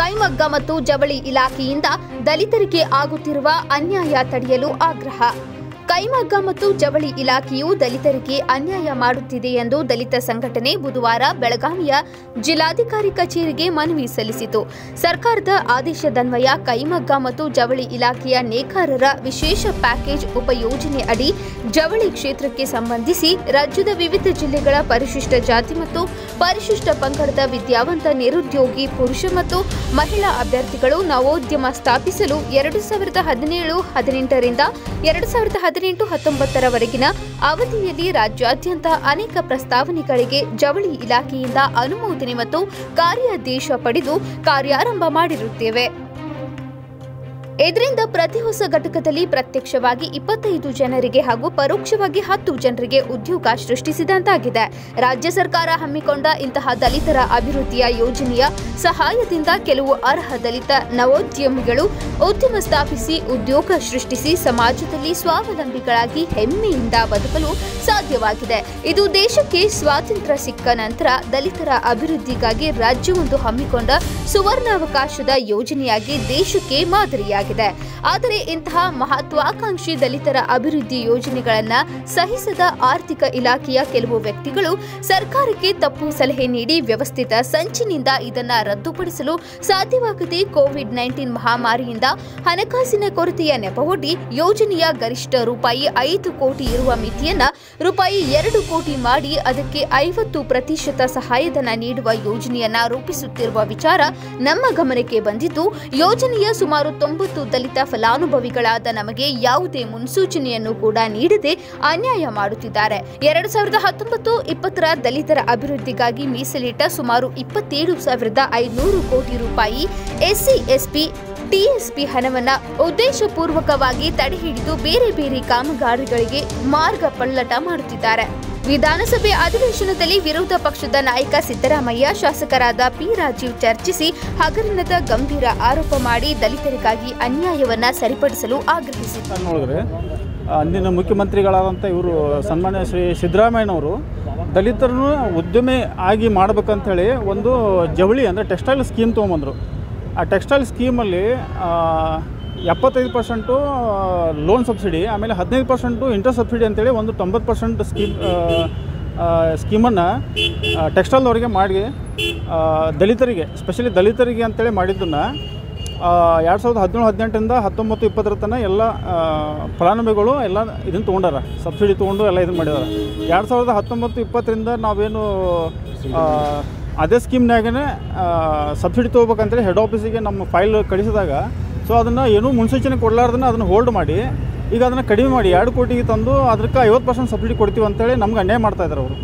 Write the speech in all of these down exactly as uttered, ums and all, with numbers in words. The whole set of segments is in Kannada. ಕೈಮಗ್ಗ ಮತ್ತು ಜವಳಿ ಇಲಾಖೆಯಿಂದ ದಲಿತರಿಗೆ ಆಗುತ್ತಿರುವ ಅನ್ಯಾಯ ತಡೆಯಲು ಆಗ್ರಹ. ಕೈಮಗ್ಗ ಮತ್ತು ಜವಳಿ ಇಲಾಖೆಯು ದಲಿತರಿಗೆ ಅನ್ಯಾಯ ಮಾಡುತ್ತಿದೆ ಎಂದು ದಲಿತ ಸಂಘಟನೆ ಬುಧವಾರ ಬೆಳಗಾವಿಯ ಜಿಲ್ಲಾಧಿಕಾರಿ ಕಚೇರಿಗೆ ಮನವಿ ಸಲ್ಲಿಸಿತು. ಸರ್ಕಾರದ ಆದೇಶದನ್ವಯ ಕೈಮಗ್ಗ ಮತ್ತು ಜವಳಿ ಇಲಾಖೆಯ ನೇಕಾರರ ವಿಶೇಷ ಪ್ಯಾಕೇಜ್ ಉಪಯೋಜನೆ ಅಡಿ ಜವಳಿ ಕ್ಷೇತ್ರಕ್ಕೆ ಸಂಬಂಧಿಸಿ ರಾಜ್ಯದ ವಿವಿಧ ಜಿಲ್ಲೆಗಳ ಪರಿಶಿಷ್ಟ ಜಾತಿ ಮತ್ತು ಪರಿಶಿಷ್ಟ ಪಂಗಡದ ವಿದ್ಯಾವಂತ ನಿರುದ್ಯೋಗಿ ಪುರುಷ ಮತ್ತು ಮಹಿಳಾ ಅಭ್ಯರ್ಥಿಗಳು ನವೋದ್ಯಮ ಸ್ಥಾಪಿಸಲು ಎರಡು ಸಾವಿರದ ಹದಿನೇಳು ಹದಿನೆಂಟರಿಂದ ಎರಡು ಸಾವಿರದ ಹದಿನೆಂಟು ಹತ್ತೊಂಬತ್ತರವರೆಗಿನ ಅವಧಿಯಲ್ಲಿ ರಾಜ್ಯಾದ್ಯಂತ ಅನೇಕ ಪ್ರಸ್ತಾವನೆಗಳಿಗೆ ಜವಳಿ ಇಲಾಖೆಯಿಂದ ಅನುಮೋದನೆ ಮತ್ತು ಕಾರ್ಯಾದೇಶ ಪಡೆದು ಕಾರ್ಯಾರಂಭ ಮಾಡಿರುತ್ತೇವೆ. ಇದರಿಂದ ಪ್ರತಿ ಹೊಸ ಘಟಕದಲ್ಲಿ ಪ್ರತ್ಯಕ್ಷವಾಗಿ ಇಪ್ಪತ್ತೈದು ಜನರಿಗೆ ಹಾಗೂ ಪರೋಕ್ಷವಾಗಿ ಹತ್ತು ಜನರಿಗೆ ಉದ್ಯೋಗ ಸೃಷ್ಟಿಸಿದಂತಾಗಿದೆ. ರಾಜ್ಯ ಸರ್ಕಾರ ಹಮ್ಮಿಕೊಂಡ ಇಂತಹ ದಲಿತರ ಅಭಿವೃದ್ಧಿಯ ಯೋಜನೆಯ ಸಹಾಯದಿಂದ ಕೆಲವು ಅರ್ಹ ದಲಿತ ನವೋದ್ಯಮಿಗಳು ಉದ್ಯಮ ಸ್ಥಾಪಿಸಿ ಉದ್ಯೋಗ ಸೃಷ್ಟಿಸಿ ಸಮಾಜದಲ್ಲಿ ಸ್ವಾವಲಂಬಿಗಳಾಗಿ ಹೆಮ್ಮೆಯಿಂದ ಬದುಕಲು ಸಾಧ್ಯವಾಗಿದೆ. ಇದು ದೇಶಕ್ಕೆ ಸ್ವಾತಂತ್ರ್ಯ ಸಿಕ್ಕ ನಂತರ ದಲಿತರ ಅಭಿವೃದ್ಧಿಗಾಗಿ ರಾಜ್ಯವೊಂದು ಹಮ್ಮಿಕೊಂಡ ಸುವರ್ಣಾವಕಾಶದ ಯೋಜನೆಯಾಗಿ ದೇಶಕ್ಕೆ ಮಾದರಿಯಾಗಿದೆ. ಆದರೆ ಇಂತಹ ಮಹತ್ವಾಕಾಂಕ್ಷಿ ದಲಿತರ ಅಭಿವೃದ್ಧಿ ಯೋಜನೆಗಳನ್ನ ಸಹಿಸದ ಆರ್ಥಿಕ ಇಲಾಖೆಯ ಕೆಲವು ವ್ಯಕ್ತಿಗಳು ಸರ್ಕಾರಕ್ಕೆ ತಪ್ಪು ಸಲಹೆ ನೀಡಿ ವ್ಯವಸ್ಥಿತ ಸಂಚಿನಿಂದ ಇದನ್ನ ರದ್ದುಪಡಿಸಲು ಸಾಧ್ಯವಾಗದೆ ಕೋವಿಡ್ ನೈನ್ಟೀನ್ ಮಹಾಮಾರಿಯಿಂದ ಹಣಕಾಸಿನ ಕೊರತೆಯ ನೆಪವೊಡ್ಡಿ ಯೋಜನೆಯ ಗರಿಷ್ಠ ರೂಪಾಯಿ ಐದು ಕೋಟಿ ಇರುವ ಮಿತಿಯನ್ನ ರೂಪಾಯಿ ಎರಡು ಕೋಟಿ ಮಾಡಿ ಅದಕ್ಕೆ ಐವತ್ತು ಪ್ರತಿಶತ ಸಹಾಯಧನ ನೀಡುವ ಯೋಜನೆಯನ್ನ ರೂಪಿಸುತ್ತಿರುವ ವಿಚಾರ ನಮ್ಮ ಗಮನಕ್ಕೆ ಬಂದಿದ್ದು, ಯೋಜನೆಯ ಸುಮಾರು ತೊಂಬತ್ತು ದಲಿತ ಫಲಾನುಭವಿಗಳಾದ ನಮಗೆ ಯಾವುದೇ ಮುನ್ಸೂಚನೆಯನ್ನು ಕೂಡ ನೀಡದೆ ಅನ್ಯಾಯ ಮಾಡುತ್ತಿದ್ದಾರೆ. ಎರಡು ಸಾವಿರದ ಹತ್ತೊಂಬತ್ತು ಇಪ್ಪತ್ತರ ದಲಿತರ ಅಭಿವೃದ್ಧಿಗಾಗಿ ಮೀಸಲಿಟ್ಟ ಸುಮಾರು ಇಪ್ಪತ್ತೇಳು ಸಾವಿರದ ಐನೂರು ಕೋಟಿ ರೂಪಾಯಿ ಎಸ್ಸಿ ಎಸ್ಪಿ ಟಿಎಸ್ಪಿ ಹಣವನ್ನು ಉದ್ದೇಶಪೂರ್ವಕವಾಗಿ ತಡೆಹಿಡಿದು ಬೇರೆ ಬೇರೆ ಕಾಮಗಾರಿಗಳಿಗೆ ಮಾರ್ಗ ಪಲ್ಲಟ ಮಾಡುತ್ತಿದ್ದಾರೆ. ವಿಧಾನಸಭೆ ಅಧಿವೇಶನದಲ್ಲಿ ವಿರೋಧ ಪಕ್ಷದ ನಾಯಕ ಸಿದ್ದರಾಮಯ್ಯ ಶಾಸಕರಾದ ಪಿ ರಾಜೀವ್ ಚರ್ಚಿಸಿ ಹಗರಣದ ಗಂಭೀರ ಆರೋಪ ಮಾಡಿ ದಲಿತರಿಗಾಗಿ ಅನ್ಯಾಯವನ್ನು ಸರಿಪಡಿಸಲು ಆಗ್ರಹಿಸಿದ್ದಾರೆ. ಅಂದಿನ ಮುಖ್ಯಮಂತ್ರಿಗಳಾದಂಥ ಇವರು ಸನ್ಮಾನ್ಯ ಶ್ರೀ ಸಿದ್ದರಾಮಯ್ಯನವರು ದಲಿತರನ್ನು ಉದ್ಯಮಿ ಆಗಿ ಮಾಡಬೇಕಂತೇಳಿ ಒಂದು ಜವಳಿ ಅಂದರೆ ಟೆಕ್ಸ್ಟೈಲ್ ಸ್ಕೀಮ್ ತೊಗೊಂಬಂದರು. ಆ ಟೆಕ್ಸ್ಟೈಲ್ ಸ್ಕೀಮಲ್ಲಿ ಎಪ್ಪತ್ತೈದು ಪರ್ಸೆಂಟು ಲೋನ್ ಸಬ್ಸಿಡಿ, ಆಮೇಲೆ ಹದಿನೈದು ಪರ್ಸೆಂಟು ಇಂಟ್ರೆಸ್ಟ್ ಸಬ್ಸಿಡಿ ಅಂತೇಳಿ ಒಂದು ತೊಂಬತ್ತು ಪರ್ಸೆಂಟ್ ಸ್ಕೀಮ್ ಸ್ಕೀಮನ್ನು ಟೆಕ್ಸ್ಟೈಲ್ನವ್ರಿಗೆ ಮಾಡಿ ದಲಿತರಿಗೆ, ಸ್ಪೆಷಲಿ ದಲಿತರಿಗೆ ಅಂತೇಳಿ ಮಾಡಿದ್ದನ್ನು ಎರಡು ಸಾವಿರದ ಹದಿನೇಳು ಹದಿನೆಂಟರಿಂದ ಹತ್ತೊಂಬತ್ತು ಇಪ್ಪತ್ತರ ತನಕ ಎಲ್ಲ ಫಲಾನುಭವಿಗಳು ಎಲ್ಲ ಇದನ್ನು ತೊಗೊಂಡಾರ, ಸಬ್ಸಿಡಿ ತೊಗೊಂಡು ಎಲ್ಲ ಇದನ್ನು ಮಾಡಿದಾರೆ. ಎರಡು ಸಾವಿರದ ಹತ್ತೊಂಬತ್ತು ಇಪ್ಪತ್ತರಿಂದ ನಾವೇನು ಅದೇ ಸ್ಕೀಮ್ನಾಗೇ ಸಬ್ಸಿಡಿ ತೊಗೋಬೇಕಂತೇಳಿ ಹೆಡ್ ಆಫೀಸಿಗೆ ನಮ್ಮ ಫೈಲ್ ಕಳಿಸಿದಾಗ ಸೊ ಅದನ್ನು ಏನೂ ಮುನ್ಸೂಚನೆ ಕೊಡಲಾರ್ದನ್ನ ಅದನ್ನು ಹೋಲ್ಡ್ ಮಾಡಿ ಈಗ ಅದನ್ನು ಕಡಿಮೆ ಮಾಡಿ ಎರಡು ಕೋಟಿಗೆ ತಂದು ಅದಕ್ಕೆ ಐವತ್ತು ಪರ್ಸೆಂಟ್ ಸಬ್ಸಿಡಿ ಕೊಡ್ತೀವಿ ಅಂತೇಳಿ ನಮ್ಗೆ ಅನ್ಯಾಯ ಮಾಡ್ತಾಯಿದ್ದಾರೆ ಅವರು.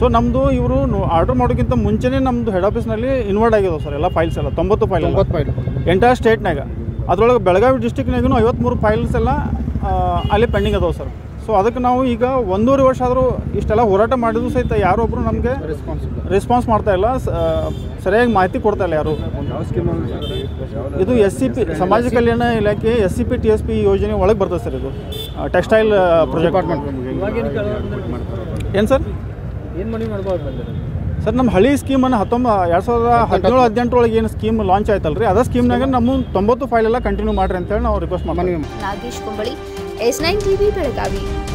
ಸೊ ನಮ್ಮದು ಇವರು ಆರ್ಡರ್ ಮಾಡೋಕ್ಕಿಂತ ಮುಂಚೆನೇ ನಮ್ಮದು ಹೆಡ್ ಆಫೀಸ್ನಲ್ಲಿ ಇನ್ವಾರ್ಡ್ ಆಗಿದ್ದಾವೆ ಸರ್ ಎಲ್ಲ ಫೈಲ್ಸ್ ಎಲ್ಲ ತೊಂಬತ್ತು ಫೈಲ್ ಫೈಲ್ ಎಂಟೈರ್ ಸ್ಟೇಟ್ನಾಗ, ಅದರೊಳಗೆ ಬೆಳಗಾವಿ ಡಿಸ್ಟಿಕ್ನಾಗೂ ಐವತ್ತ್ಮೂರು ಫೈಲ್ಸ್ ಎಲ್ಲ ಅಲ್ಲಿ ಪೆಂಡಿಂಗ್ ಅದಾವೆ ಸರ್. ಸೊ ಅದಕ್ಕೆ ನಾವು ಈಗ ಒಂದೂವರೆ ವರ್ಷ ಆದರೂ ಇಷ್ಟೆಲ್ಲ ಹೋರಾಟ ಮಾಡಿದ್ರು ಸಹಿತ ಯಾರೊಬ್ಬರು ನಮಗೆ ರೆಸ್ಪಾನ್ಸ್ ಮಾಡ್ತಾಯಿಲ್ಲ, ಸರಿಯಾಗಿ ಮಾಹಿತಿ ಕೊಡ್ತಾಯಿಲ್ಲ ಯಾರು. ಇದು ಎಸ್ ಸಿ ಪಿ ಸಮಾಜ ಕಲ್ಯಾಣ ಇಲಾಖೆ S C P T S P ಯೋಜನೆ ಒಳಗೆ ಬರ್ತದೆ ಸರ್. ಇದು ಟೆಕ್ಸ್ಟೈಲ್ ಪ್ರಾಜೆಕ್ಟ್ ಏನು ಸರ್ ಸರ್ ನಮ್ಮ ಹಳಿ ಸ್ಕೀಮನ್ನು ಹತ್ತೊಂಬ ಎರಡು ಸಾವಿರದ ಹದಿನೇಳು ಹದಿನೆಂಟರೊಳಗೆ ಏನು ಸ್ಕೀಮ್ ಲಾಂಚ್ ಆಯ್ತಲ್ರಿ ಅದೇ ಸ್ಕೀಮ್ನಾಗ ನಮ್ಮ ತೊಂಬತ್ತು ಫೈಲ್ ಎಲ್ಲ ಕಂಟಿನ್ಯೂ ಮಾಡಿರಿ ಅಂತೇಳಿ ನಾವು ರಿಕ್ವೆಸ್ಟ್ ಮಾಡ್ತೀವಿ. S nine TV Belagavi.